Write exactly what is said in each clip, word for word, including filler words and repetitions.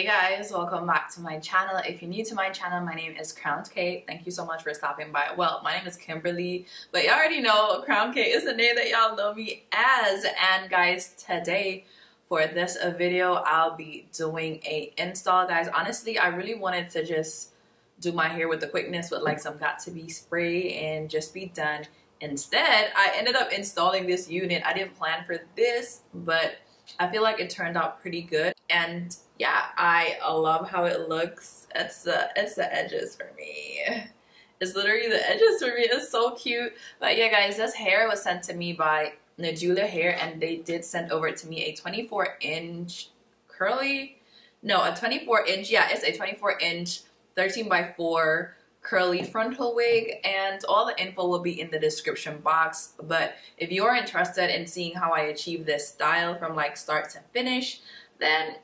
Hey guys, welcome back to my channel. If you're new to my channel, my name is Crowned K. Thank you so much for stopping by. Well, my name is Kimberly, but you already know Crowned K is the name that y'all know me as. And guys, today for this video, I'll be doing a install. Guys, honestly, I really wanted to just do my hair with the quickness with like some got to be spray and just be done. Instead, I ended up installing this unit. I didn't plan for this, but I feel like it turned out pretty good. And yeah, I love how it looks. It's the, it's the edges for me. It's literally the edges for me. It's so cute. But yeah, guys, this hair was sent to me by Nadula Hair, and they did send over to me a twenty-four inch curly. No, a twenty-four inch. Yeah, it's a twenty-four inch thirteen by four curly frontal wig, and all the info will be in the description box. But if you're interested in seeing how I achieve this style from like start to finish, then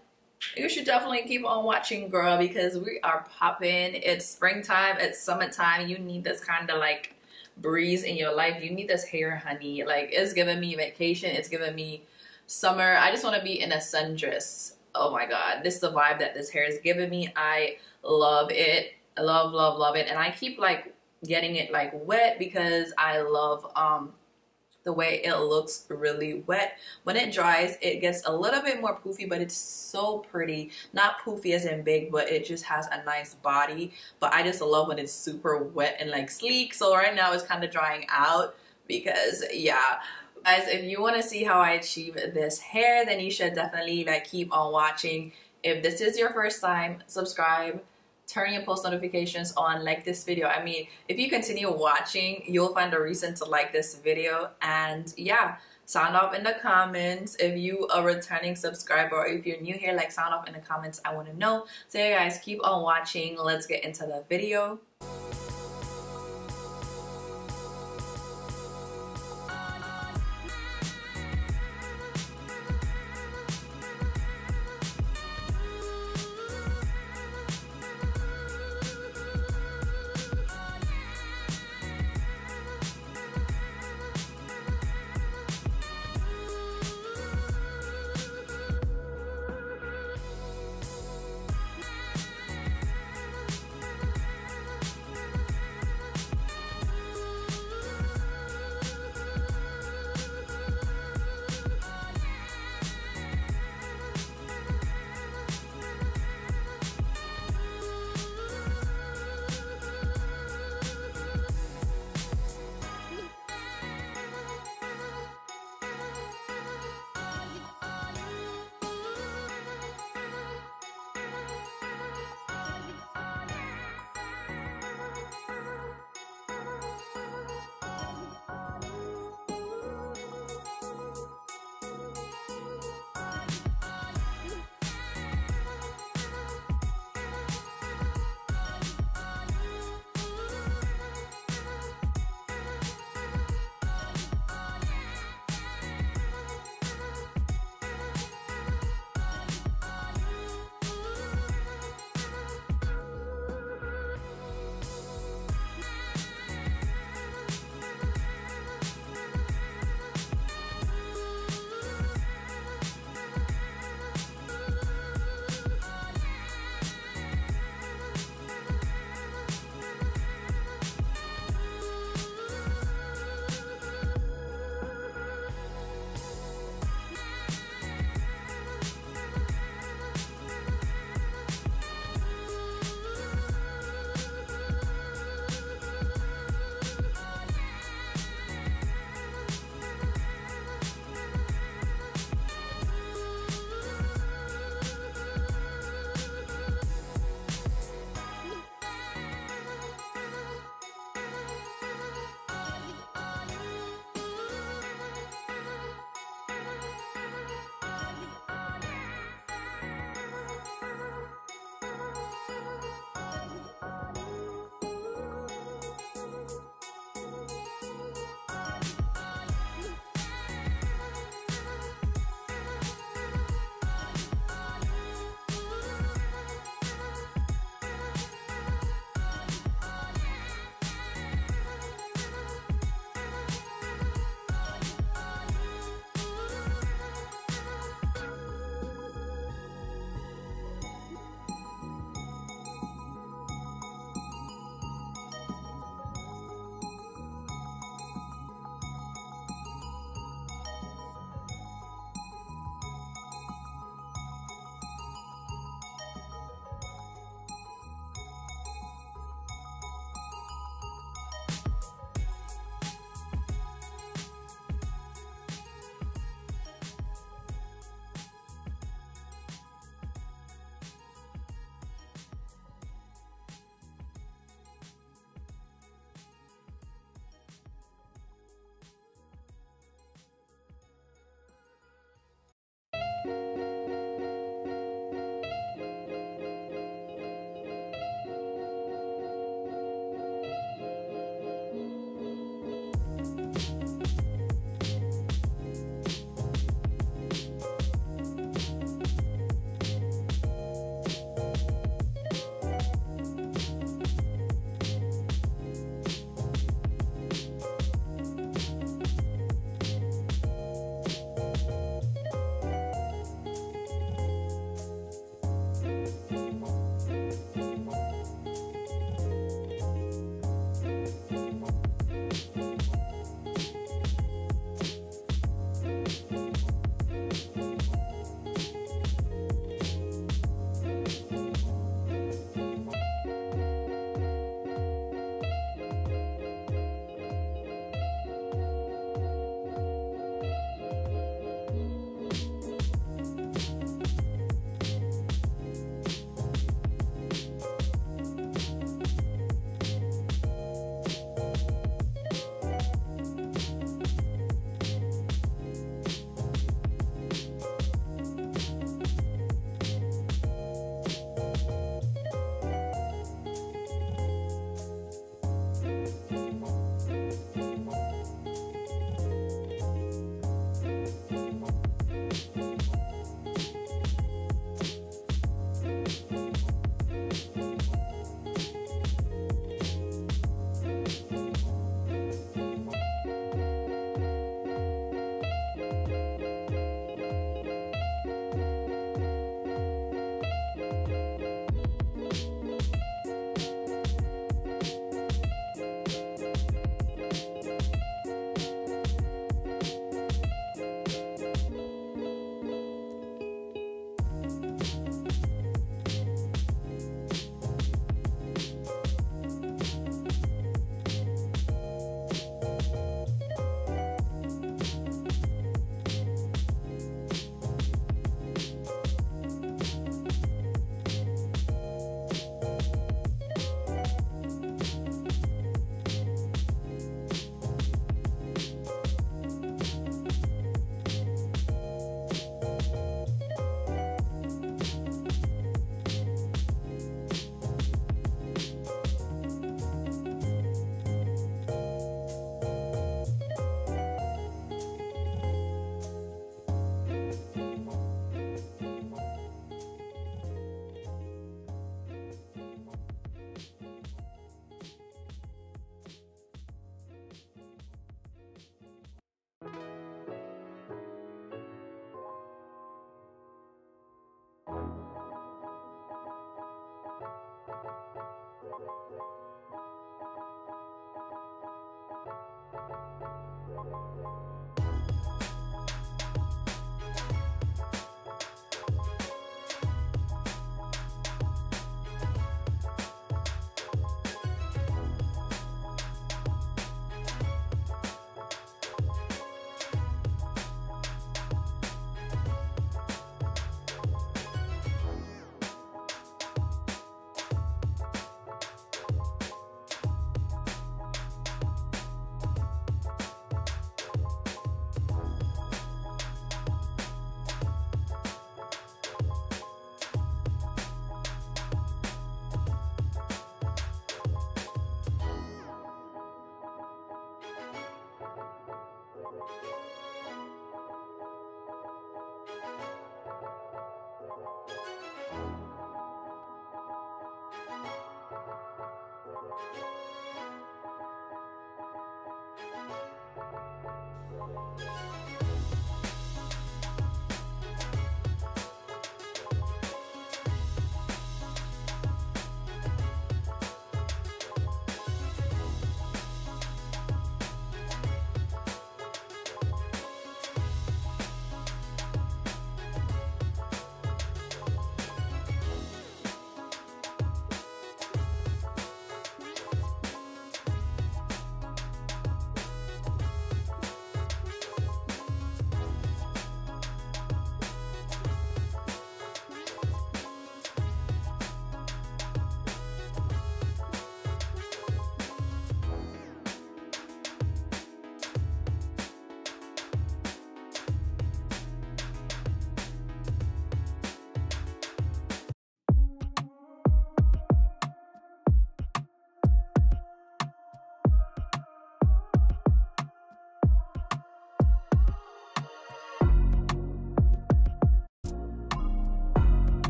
you should definitely keep on watching, girl, because we are popping. It's springtime, it's summertime. You need this kind of like breeze in your life. You need this hair, honey. Like, it's giving me vacation, it's giving me summer. I just want to be in a sundress. Oh my god, this is the vibe that this hair is giving me. I love it. I love love love it. And I keep like getting it like wet because I love um the way it looks really wet. When it dries, it gets a little bit more poofy, but it's so pretty. Not poofy as in big, but it just has a nice body. But I just love when it's super wet and like sleek. So right now it's kind of drying out because yeah. Guys, if you want to see how I achieve this hair, then you should definitely like keep on watching. If this is your first time, subscribe. Turn your post notifications on, like this video. I mean, if you continue watching, you'll find a reason to like this video. And yeah, sound off in the comments if you are a returning subscriber, or if you're new here, like sound off in the comments. I want to know. So yeah, guys, keep on watching. Let's get into the video.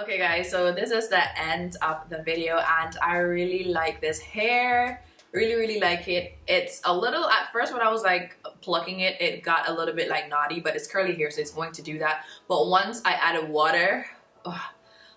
Okay guys, so this is the end of the video and I really like this hair. Really, really like it. It's a little, at first when I was like plucking it, it got a little bit like knotty, but it's curly hair, so it's going to do that. But once I added water, ugh,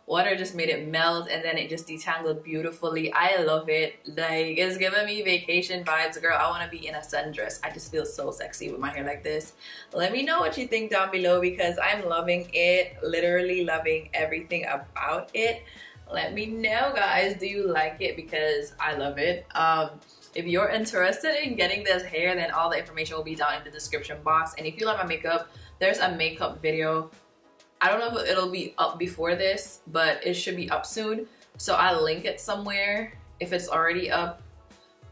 water just made it melt and then it just detangled beautifully. I love it. Like, it's giving me vacation vibes. Girl, I want to be in a sundress. I just feel so sexy with my hair like this. Let me know what you think down below because I'm loving it. Literally loving everything about it. Let me know guys, do you like it? Because I love it. Um if you're interested in getting this hair, then all the information will be down in the description box. And if you like my makeup, there's a makeup video. I don't know if it'll be up before this, but it should be up soon, so I'll link it somewhere if it's already up,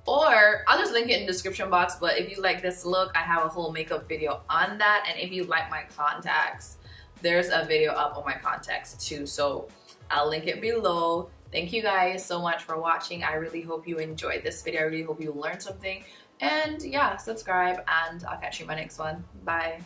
or I'll just link it in the description box. But if you like this look, I have a whole makeup video on that. And if you like my contacts, there's a video up on my contacts too, so I'll link it below. Thank you guys so much for watching. I really hope you enjoyed this video. I really hope you learned something. And yeah, subscribe and I'll catch you in my next one. Bye.